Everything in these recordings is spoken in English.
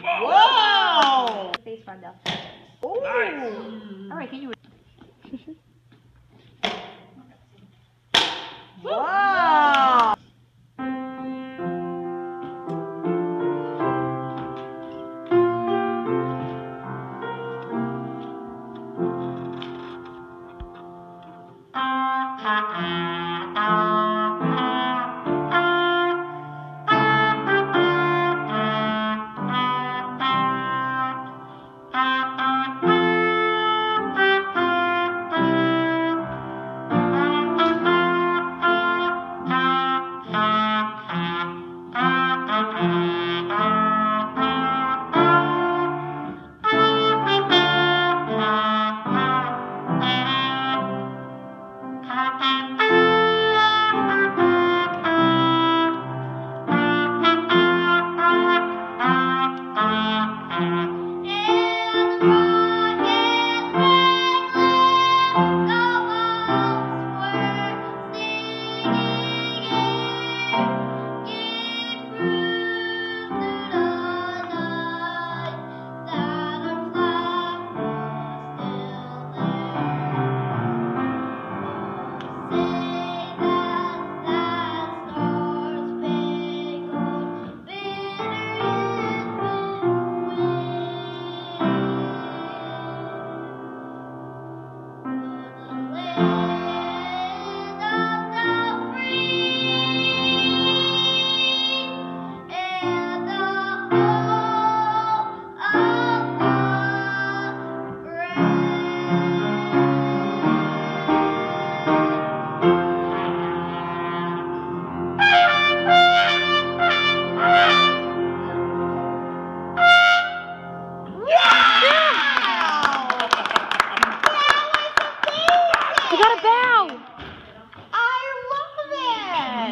Wow! Face front down. Oh! Nice. Alright, can you... Wow!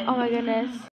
Oh my goodness.